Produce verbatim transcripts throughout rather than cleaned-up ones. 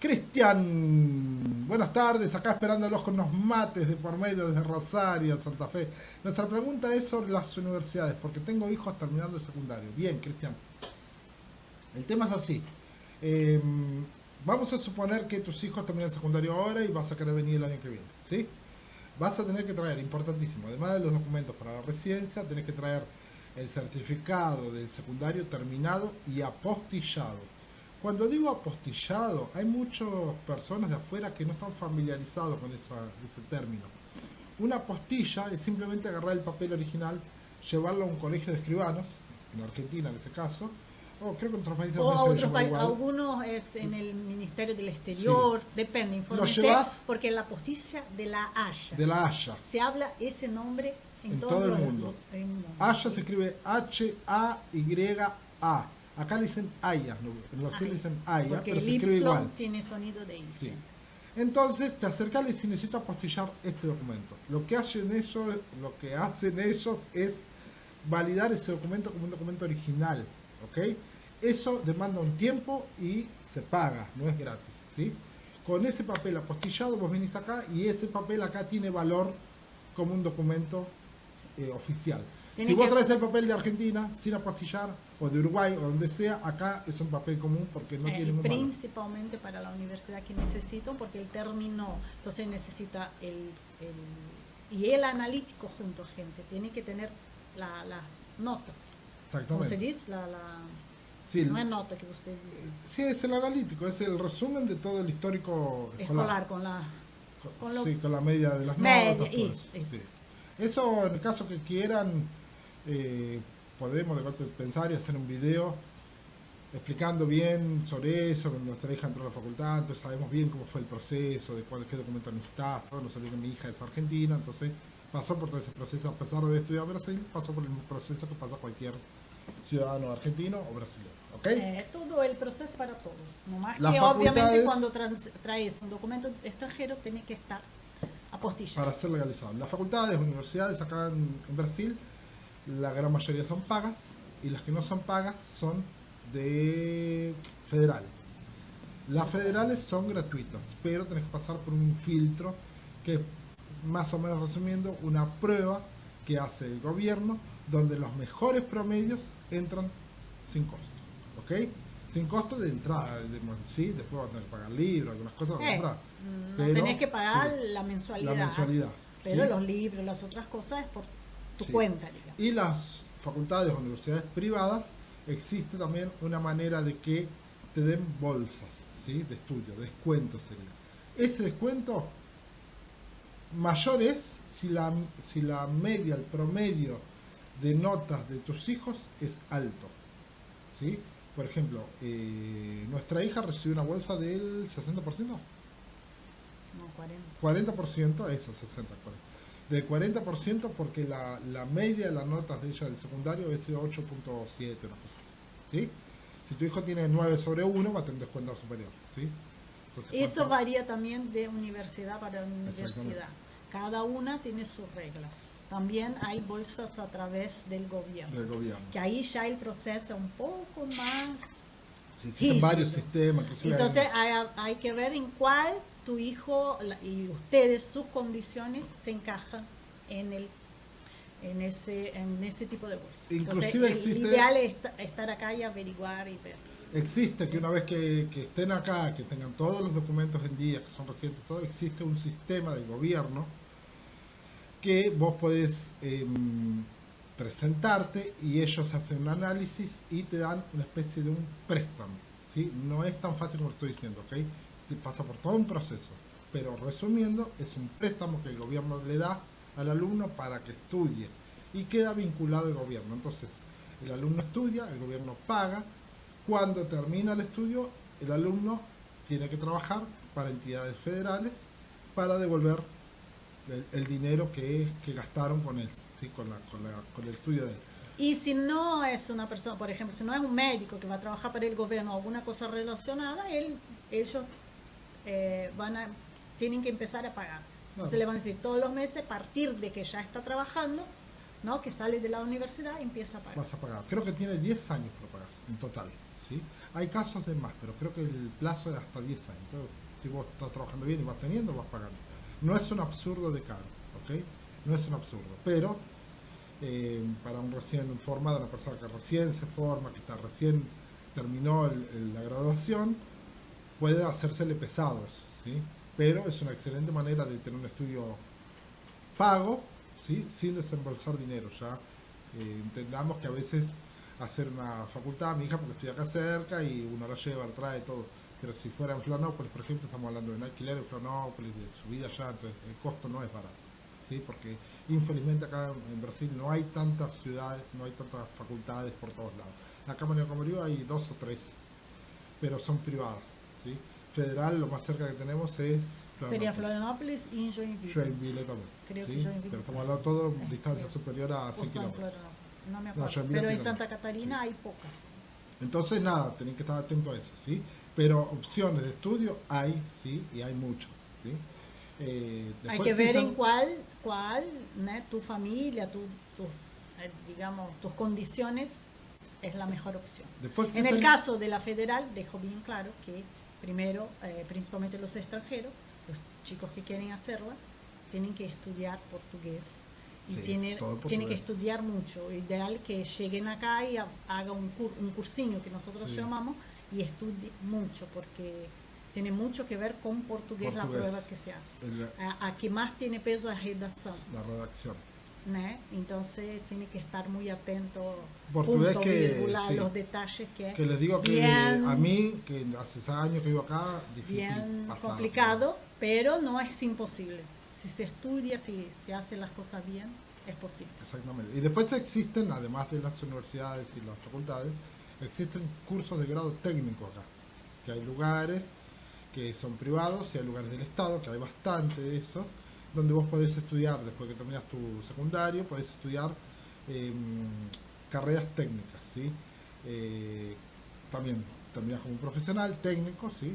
Cristian, buenas tardes, acá esperándolos con unos mates de por medio desde Rosario, Santa Fe. Nuestra pregunta es sobre las universidades, porque tengo hijos terminando el secundario. Bien, Cristian, el tema es así. Eh, vamos a suponer que tus hijos terminan el secundario ahora y vas a querer venir el año que viene, ¿sí? Vas a tener que traer, importantísimo, además de los documentos para la residencia, tenés que traer el certificado del secundario terminado y apostillado. Cuando digo apostillado, hay muchas personas de afuera que no están familiarizados con esa, ese término. Una apostilla es simplemente agarrar el papel original, llevarlo a un colegio de escribanos, en Argentina en ese caso, o creo que en otros países o a otros países, algunos es en el Ministerio del Exterior, sí. Depende, infórmense, porque la apostilla de la Haya. De la Haya. Se habla ese nombre en, en todo, todo el mundo. Los, en, Haya sí. Se escribe H A Y A. Acá le dicen Haya, en Brasil le dicen Haya, porque pero se escribe igual. Tiene sonido de I. Sí. Entonces te acercas y le dices, necesito apostillar este documento. Lo que hacen ellos, lo que hacen ellos es validar ese documento como un documento original, ¿ok? Eso demanda un tiempo y se paga, no es gratis, ¿sí? Con ese papel apostillado vos venís acá y ese papel acá tiene valor como un documento eh, oficial. Si vos traes el papel de Argentina sin apostillar, o de Uruguay, o donde sea, acá es un papel común porque no eh, tiene un valor. Principalmente para la universidad que necesito, porque él terminó, entonces necesita el, el... Y el analítico junto, gente, tiene que tener la, las notas. Exactamente. ¿Cómo se dice? La, la, sí, no es nota que ustedes dicen. Sí, es el analítico, es el resumen de todo el histórico escolar. escolar con la... Con, con lo, sí, con la media de las media, notas. Media, es, es. Sí. Eso, en el caso que quieran... Eh, podemos de golpe pensar y hacer un video explicando bien sobre eso. Nuestra hija entró a la facultad, entonces sabemos bien cómo fue el proceso, de cuál, qué documento necesitaba. Nos salió que mi hija es argentina, entonces pasó por todo ese proceso, a pesar de estudiar en Brasil, pasó por el proceso que pasa cualquier ciudadano argentino o brasileño. ¿Okay? Eh, todo el proceso para todos, nomás que obviamente cuando traes un documento extranjero tiene que estar apostillado. Para ser legalizado. Las facultades, universidades acá en, en Brasil, la gran mayoría son pagas y las que no son pagas son de federales. Las federales son gratuitas, pero tenés que pasar por un filtro que, más o menos resumiendo, una prueba que hace el gobierno donde los mejores promedios entran sin costo, ¿ok? Sin costo de entrada, de, sí, después vas a tener que pagar libros, algunas cosas eh, comprar, no pero, tenés que pagar sí, la mensualidad, la mensualidad pero ¿sí? Los libros, las otras cosas es por tu sí. cuenta, digamos. Y las facultades o universidades privadas existe también una manera de que te den bolsas, ¿sí? De estudio, descuento sería. Ese descuento mayor es si la, si la media, el promedio de notas de tus hijos es alto, ¿sí? Por ejemplo, eh, nuestra hija recibió una bolsa del sesenta por ciento. No, cuarenta por ciento. cuarenta por ciento, eso, sesenta por ciento. De cuarenta por ciento porque la, la media de las notas de ella del secundario es de ocho punto siete, una cosa así, ¿sí? Si tu hijo tiene nueve sobre uno, va a tener un descuento superior, ¿sí? Entonces, eso ¿cuánto? Varía también de universidad para universidad. Cada una tiene sus reglas. También hay bolsas a través del gobierno. Del gobierno. Que ahí ya el proceso es un poco más... Sí, existen varios sistemas. Entonces hay, hay que ver en cuál... tu hijo y ustedes, sus condiciones se encajan en el en ese en ese tipo de bolsa. Inclusive entonces, existe, el ideal es estar acá y averiguar y ver. Existe sí. que una vez que, que estén acá, que tengan todos los documentos en día, que son recientes, todo, existe un sistema del gobierno que vos podés eh, presentarte y ellos hacen un análisis y te dan una especie de un préstamo, ¿sí? No es tan fácil como lo estoy diciendo, ¿ok? Pasa por todo un proceso, pero resumiendo, es un préstamo que el gobierno le da al alumno para que estudie y queda vinculado al gobierno. Entonces, el alumno estudia, el gobierno paga. Cuando termina el estudio, el alumno tiene que trabajar para entidades federales para devolver el, el dinero que, que gastaron con él, ¿sí? con, la, con, la, con el estudio de él. Y si no es una persona, por ejemplo, si no es un médico que va a trabajar para el gobierno o alguna cosa relacionada, él, ellos Eh, van a, tienen que empezar a pagar. Entonces no. le van a decir todos los meses, a partir de que ya está trabajando, ¿no? Que sale de la universidad, empieza a pagar. Vas a pagar. Creo que tiene diez años para pagar en total. ¿sí? Hay casos de más, pero creo que el plazo es hasta diez años. Entonces, si vos estás trabajando bien y vas teniendo, vas pagando. No es un absurdo de caro, ¿ok? No es un absurdo, pero eh, para un recién formado, una persona que recién se forma, que está recién terminó el, el, la graduación, puede hacérsele pesados, ¿sí? Pero es una excelente manera de tener un estudio pago, ¿sí? Sin desembolsar dinero. Ya eh, entendamos que a veces hacer una facultad, mi hija porque estoy acá cerca y uno la lleva, la trae, todo, pero si fuera en Florianópolis, por ejemplo, estamos hablando de un alquiler en Florianópolis, de subida allá, entonces el costo no es barato, ¿sí? Porque infelizmente acá en Brasil no hay tantas ciudades, no hay tantas facultades por todos lados. Acá en Manuel Comarillo hay dos o tres, pero son privadas, ¿sí? Federal, lo más cerca que tenemos es Florianópolis. Sería Florianópolis y Joinville. Joinville también, creo, ¿sí? Que Joinville, pero estamos hablando todo de distancia bien superior a cien kilómetros. No me acuerdo, no, pero en Santa Catarina, sí, hay pocas. Entonces nada, tienen que estar atentos a eso, ¿sí? Pero opciones de estudio hay, sí, y hay muchas, ¿sí? Eh, hay que ver en cuál, cuál, ¿no? Tu familia, tu, tu, eh, digamos, tus condiciones es la mejor opción. Después, en el caso de la federal, dejo bien claro que primero, eh, principalmente los extranjeros, los chicos que quieren hacerla, tienen que estudiar portugués. Y sí, tienen, tienen que estudiar mucho. Ideal que lleguen acá y hagan un, cur, un cursinho que nosotros, sí, llamamos, y estudien mucho, porque tiene mucho que ver con portugués, portugués. La prueba que se hace. El, a, a que más tiene peso es redacción. La redacción. ¿No? Entonces tiene que estar muy atento. Portugués punto, que, virgula, sí, los detalles que... Que les digo bien, que a mí, que hace seis años que vivo acá, difícil bien pasar, complicado, pero no es imposible. Si se estudia, si se hacen las cosas bien, es posible. Exactamente. Y después existen, además de las universidades y las facultades, existen cursos de grado técnico acá. Que hay lugares que son privados y hay lugares del Estado, que hay bastante de esos, donde vos podés estudiar, después que terminas tu secundario, podés estudiar eh, carreras técnicas, ¿sí? Eh, también terminas como un profesional técnico, ¿sí?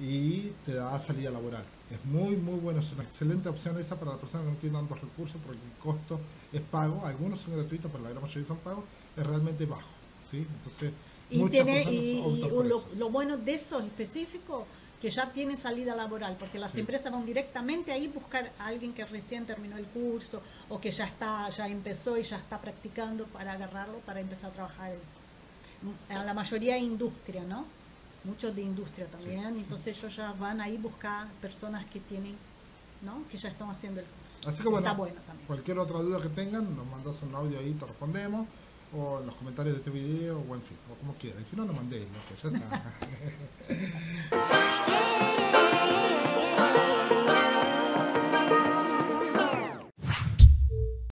Y te da salida laboral. Es muy muy bueno, es una excelente opción esa para la persona que no tiene tantos recursos, porque el costo es pago, algunos son gratuitos pero la gran mayoría son pagos, es realmente bajo, ¿sí? Entonces, y, tiene, y, y lo, lo bueno de esos específicos, que ya tienen salida laboral, porque las, sí, empresas van directamente ahí a buscar a alguien que recién terminó el curso o que ya está, ya empezó y ya está practicando, para agarrarlo, para empezar a trabajar en la mayoría de industria, ¿no? Muchos de industria también, sí, entonces, sí, ellos ya van ahí a buscar personas que tienen, ¿no? Que ya están haciendo el curso. Así que bueno, está bueno también. Cualquier otra duda que tengan, nos mandas un audio ahí, te respondemos, o en los comentarios de este video, o en fin, o como quieran. Y si no, nos mandéis, ¿no? Que ya está.